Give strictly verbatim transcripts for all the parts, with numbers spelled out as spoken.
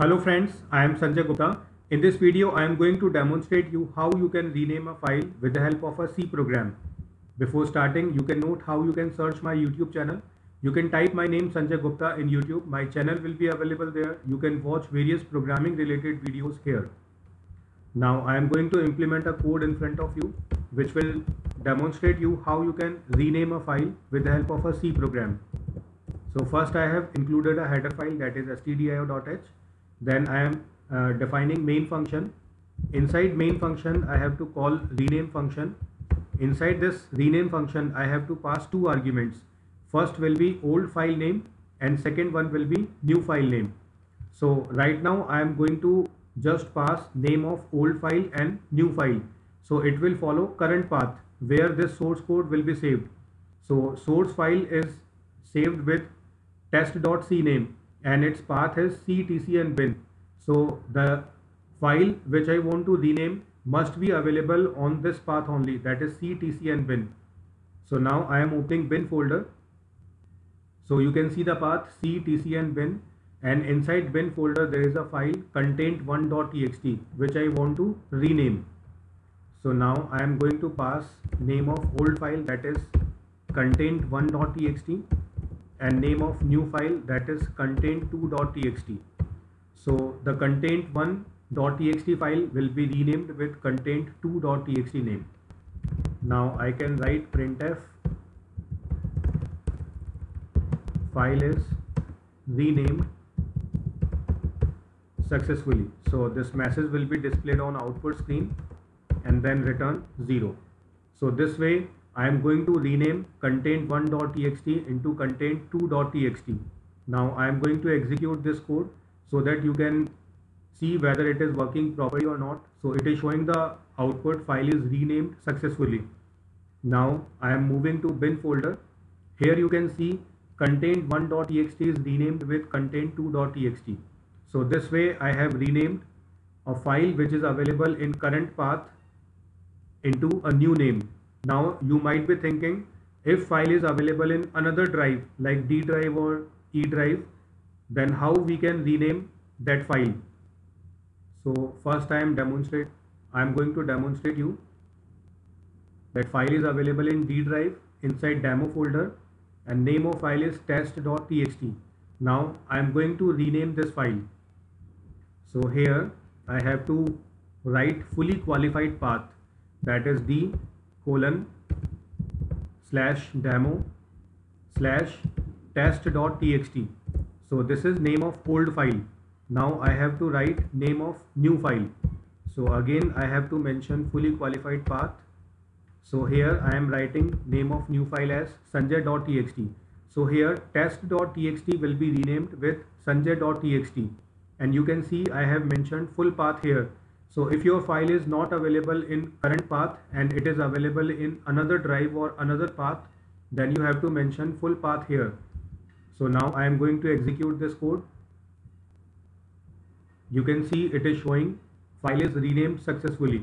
Hello friends, I am Sanjay Gupta. In this video I am going to demonstrate you how you can rename a file with the help of a C program. Before starting, you can note how you can search my YouTube channel. You can type my name Sanjay Gupta in YouTube. My channel will be available there. You can watch various programming related videos here. Now I am going to implement a code in front of you which will demonstrate you how you can rename a file with the help of a C program. So first I have included a header file, that is s t d i o dot h. Then I am uh, defining main function. Inside main function I have to call rename function. Inside this rename function I have to pass two arguments. First will be old file name and second one will be new file name. So right now I am going to just pass name of old file and new file. So it will follow current path where this source code will be saved. So source file is saved with test dot c name and its path is c t c and bin. So the file which I want to rename must be available on this path only, that is c t c and bin. So now I am opening bin folder. So you can see the path c t c and bin, and inside bin folder there is a file content one dot t x t which I want to rename. So now I am going to pass name of old file, that is content one dot t x t, and name of new file, that is content two dot t x t. So the content one dot t x t file will be renamed with content two dot t x t name. Now I can write printf file is renamed successfully. So this message will be displayed on output screen and then return zero. So this way I am going to rename content one dot t x t into content two dot t x t. Now I am going to execute this code so that you can see whether it is working properly or not. So it is showing the output file is renamed successfully. Now I am moving to bin folder. Here you can see content one dot t x t is renamed with content two dot t x t. So this way I have renamed a file which is available in current path into a new name. Now you might be thinking, if file is available in another drive like D drive or E drive, then how we can rename that file. So first I am demonstrate I am going to demonstrate you that file is available in D drive inside demo folder and name of file is test dot t x t. Now I am going to rename this file. So here I have to write fully qualified path, that is D colon slash demo slash test dot t x t. So this is name of old file. Now I have to write name of new file. So again I have to mention fully qualified path. So here I am writing name of new file as sanjay dot t x t. So here test dot t x t will be renamed with sanjay dot t x t, and you can see I have mentioned full path here. So if your file is not available in current path and it is available in another drive or another path, then you have to mention full path here. So now I am going to execute this code. You can see it is showing file is renamed successfully.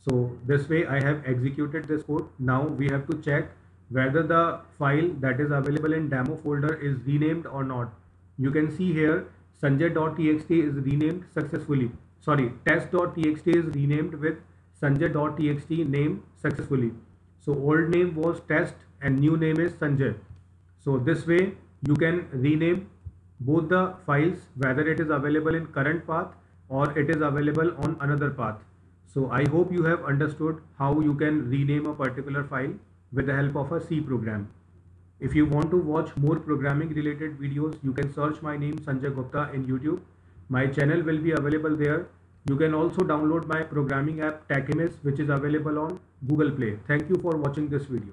So this way I have executed this code. Now we have to check whether the file that is available in demo folder is renamed or not. You can see here sanjay dot t x t is renamed successfully. Sorry, test dot t x t is renamed with sanjay dot t x t name successfully. So old name was test and new name is Sanjay. So this way you can rename both the files, whether it is available in current path or it is available on another path. So I hope you have understood how you can rename a particular file with the help of a C program. If you want to watch more programming related videos, you can search my name Sanjay Gupta in YouTube. My channel will be available there. You can also download my programming app Tachemis, which is available on Google Play. Thank you for watching this video.